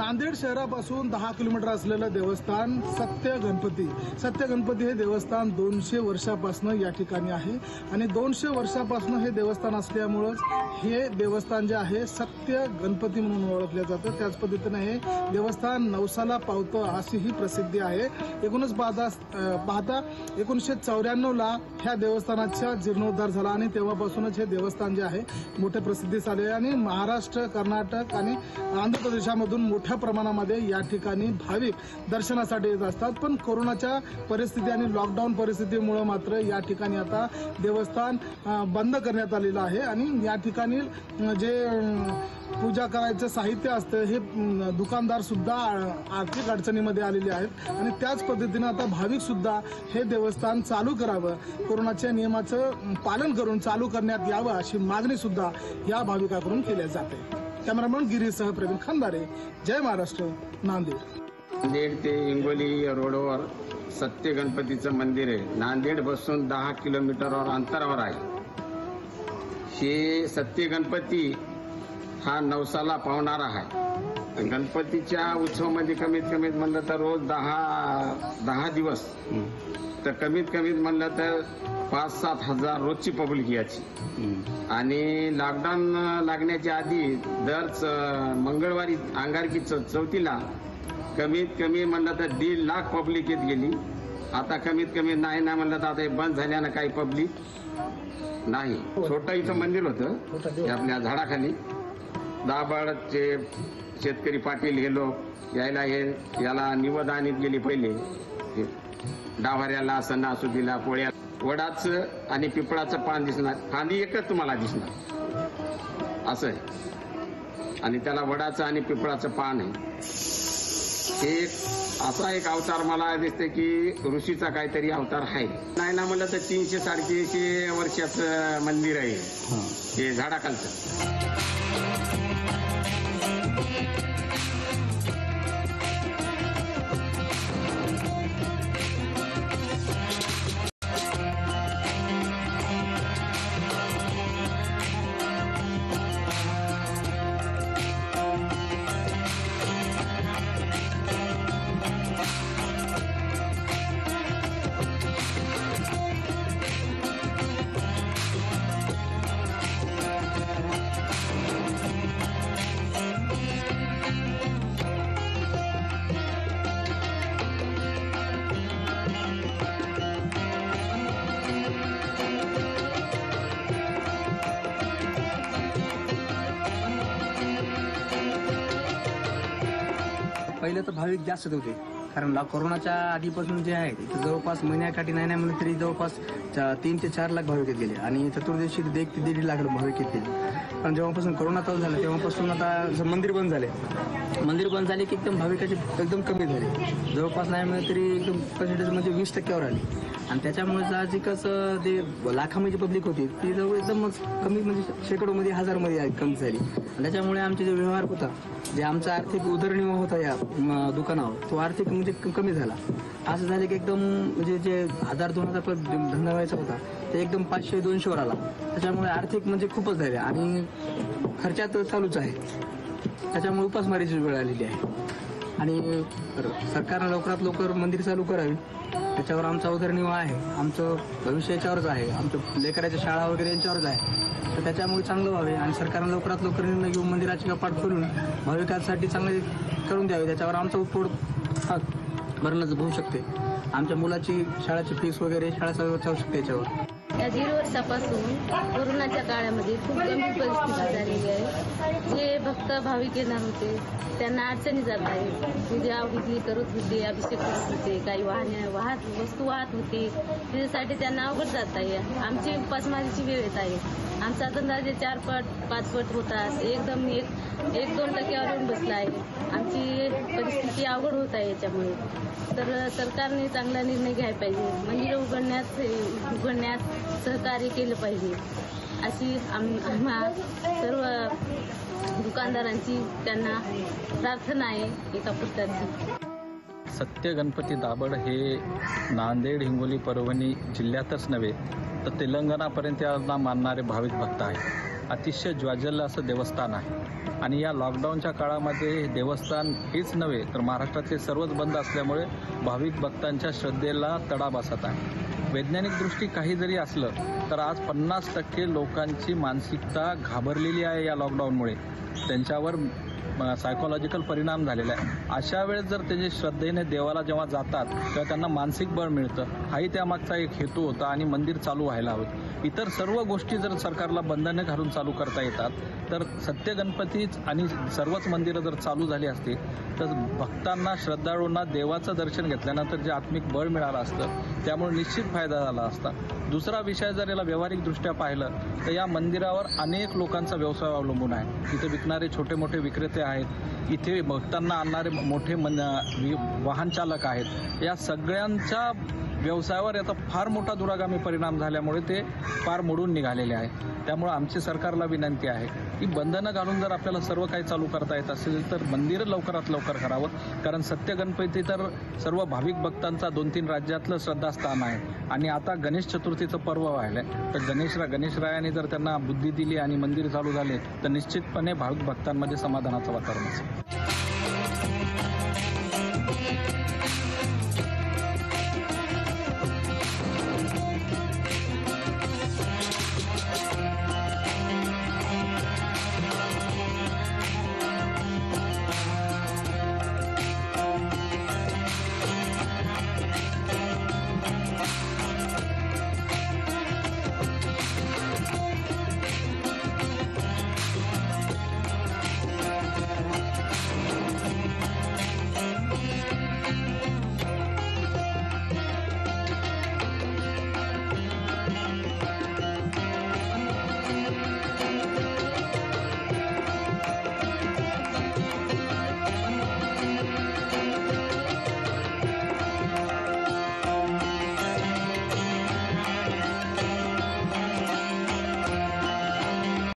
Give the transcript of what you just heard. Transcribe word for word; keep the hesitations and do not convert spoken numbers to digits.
नांदेड़ शहरापासून दहा किलोमीटर असलेलं देवस्थान सत्य गणपती सत्य गणपती हे देवस्थान दोनशे वर्षापासून या ठिकाणी आहे आणि दोनशे वर्षापासून हे देवस्थान असल्यामुळेच हे देवस्थान जे आहे सत्य गणपती म्हणून ओळखले जातं। त्याच पद्धतीने हे देवस्थान नवसाला पावतं अशी ही प्रसिद्धी आहे। एकूणच पाहता एकोणीसशे चौऱ्याण्णवला ह्या देवस्थानाचा जीर्णोद्धार झाला आणि तेव्हापासूनच हे देवस्थान जे आहे मोठे प्रसिद्धीस आले आणि महाराष्ट्र, कर्नाटक आणि आंध्र प्रदेशामधून मोठ्या प्रमाणामध्ये या ठिकाणी भाविक दर्शनासाठी येत असतात। पण कोरोनाच्या परिस्थिती आणि लॉकडाऊन परिस्थितीमुळे मात्र या ठिकाणी आता देवस्थान बंद करण्यात आलेलं आहे आणि या ठिकाणी जे पूजा करायचं साहित्य असतं हे दुकानदार सुद्धा आर्थिक अडचणीमध्ये आलेले आहेत आणि त्याच पद्धतीने आता भाविक सुद्धा हे देवस्थान चालू करावं, कोरोनाच्या नियमाचं पालन करून चालू करण्यात यावं अशी मागणी सुद्धा या भाविकांकडून केली जाते। कॅमेरामन गिरीसह प्रवीण खंदारे, जय महाराष्ट्र, नांदेड। नांदेड ते हिंगोली रोडवर सत्य गणपतीचं मंदिर आहे। नांदेड बसून दहा किलोमीटरवर अंतरावर आहे। हे सत्य गणपती हा नवसाला पावणारा आहे। गणपतीच्या उत्सवामध्ये कमीत कमीत म्हणलं तर रोज दहा दहा दिवस तर कमीत कमीत म्हणलं तर पाच सात हजार रोजची पब्लिक याची। आणि लॉकडाऊन लागण्याच्या आधी दर मंगळवारी अंगारकी चौथीला कमीत कमी म्हणलं तर दीड लाख पब्लिक येत गेली। आता कमीत कमी नाही ना म्हणलं तर आता हे बंद झाल्यानं काही पब्लिक नाही। छोटं इथं मंदिर होतं आपल्या झाडाखाली, दाबाडचे शेतकरी पाटील हे लोक यायला हे याला निवद आणत गेली पहिले, डाभाऱ्याला, सणासुदीला, पोळ्या, वडाचं आणि पिपळाचं पान दिसणार, फांदी एकच तुम्हाला दिसणार असं आहे आणि त्याला वडाचं आणि पिपळाचं पान आहे। हे असा एक अवतार मला दिसते की ऋषीचा काहीतरी अवतार आहे। नाही ना म्हणलं तर तीनशे साडेतीनशे वर्षाचं मंदिर आहे हे झाडाखालचं। पहिले तर भाविक जास्तच होते कारण कोरोनाच्या आधीपासून जे आहे इथं जवळपास महिन्याकाठी नाही नाही म्हणलं तरी जवळपास तीन ते चार लाख भाविक येत गेले आणि चतुर्दशी ते एक ते दीड लाख भाविक येत गेले। पण जेव्हापासून कोरोना चालू झाला तेव्हापासून आता मंदिर बंद झाले, मंदिर बंद झाले की एकदम भाविकाचे एकदम कमी झाले, जवळपास नाही म्हणलं तरी एकदम पर्सेंटेज म्हणजे वीस टक्क्यावर आली आणि त्याच्यामुळे साहजिकच जे लाखामध्ये पब्लिक होती ती जवळ एकदमच कमी म्हणजे शेकडोमध्ये हजारमध्ये कमी झाली आणि त्याच्यामुळे आमचे जे व्यवहार होता, जे आमचा आर्थिक उदरनिर्वाह होता या दुकानावर तो आर्थिक म्हणजे कमी झाला। असं झालं की एकदम म्हणजे जे हजार दोन हजार धंदा व्हायचा होता ते एकदम पाचशे दोनशेवर आला, त्याच्यामुळे आर्थिक म्हणजे खूपच झाले आणि खर्चात चालूच आहे, त्याच्यामुळे उपासमारीची वेळ आलेली आहे आणि सरकारनं लवकरात लवकर मंदिर चालू करावे त्याच्यावर आमचा उदरनिर्वाह आहे, आमचं भविष्य याच्यावरच आहे, आमचं लेकराच्या शाळा वगैरे यांच्यावरच आहे तर त्याच्यामुळे चांगलं व्हावे आणि सरकारनं लवकरात लवकर निर्णय घेऊन मंदिराची कपाट खोलून भाविकांसाठी चांगले करून द्यावे, त्याच्यावर आमचा उपपोट भरणंच होऊ शकते, आमच्या मुलाची शाळेची फीस वगैरे शाळा चालू शकते याच्यावर। या दीड वर्षापासून कोरोनाच्या काळामध्ये खूप गंभीर परिस्थिती झालेली आहे। जे भक्त भाविक येणार होते त्यांना अडचणी जात आहे, पूजा विधी करत होते, अभिषेक करत होते, काही वाहने वाहत वस्तू वाहत होती त्याच्यासाठी त्यांना अवघड जात आहे। आमची उपासमारीची वेळ येत आहे, आमचा धंदा जे चार पट पाच पट होता एकदम एक एक दोन टक्क्यावरून बसला आहे, आमची परिस्थिती अवघड होत आहे। याच्यामुळे तर सरकारने चांगला निर्णय घ्यायला पाहिजे, मंदिरं उघडण्यात उघडण्यात सहकार्य केलं पाहिजे अशी आम्हा सर्व दुकानदारांची त्यांना प्रार्थना आहे एका पुस्तकाची। सत्य गणपती दाभड हे नांदेड, हिंगोली, परभणी जिल्ह्यातच नव्हे तर तेलंगणापर्यंत यांना मानणारे भाविक भक्त आहेत। अतिशय ज्वाजल्य असं देवस्थान आहे आणि या लॉकडाऊनच्या काळामध्ये हे देवस्थान हेच नव्हे तर महाराष्ट्रातले सर्वच बंद असल्यामुळे भाविक भक्तांच्या श्रद्धेला तडा बसत आहे। वैज्ञानिक दृष्टी काही जरी असलं तर आज पन्नास टक्के लोकांची मानसिकता घाबरलेली आहे या लॉकडाऊनमुळे, त्यांच्यावर सायकोलॉजिकल परिणाम झालेला आहे। अशा वेळेस जर त्यांचे श्रद्धेने देवाला जेव्हा जातात तेव्हा त्यांना मानसिक बळ मिळतं, हाही त्यामागचा एक हेतू होता आणि मंदिर चालू व्हायला हवं। इतर सर्व गोष्टी जर सरकारला बंधने घालून चालू करता येतात तर सत्य गणपतीच आणि सर्वच मंदिरं जर चालू झाली असती तर भक्तांना श्रद्धाळूंना देवाचं दर्शन घेतल्यानंतर जे आत्मिक बळ मिळालं असतं त्यामुळे निश्चित फायदा झाला असता। दुसरा विषय जर याला व्यावहारिक दृष्ट्या पाहिलं तर या मंदिरावर अनेक लोकांचा व्यवसाय अवलंबून आहे। इथे विकणारे छोटे मोठे विक्रेते आहेत, इथे भक्तांना आणणारे मोठे वाहन चालक आहेत, या सगळ्यांच्या व्यवसायावर याचा फार मोठा दुरागामी परिणाम झाल्यामुळे ते फार मोडून निघालेले आहे। त्यामुळे आमची सरकारला विनंती आहे की बंधनं घालून जर आपल्याला सर्व काही चालू करता येत असेल तर मंदिर लवकरात लवकर करावं, कारण सत्य गणपती तर सर्व भाविक भक्तांचा दोन तीन राज्यातलं श्रद्धास्थान आहे आणि आता गणेश चतुर्थीचं पर्व व्हायला आहे, तर गणेशरा गणेशरायाने जर त्यांना बुद्धी दिली आणि मंदिर चालू झाले तर निश्चितपणे भाविक भक्तांमध्ये समाधानाचं वातावरण असेल।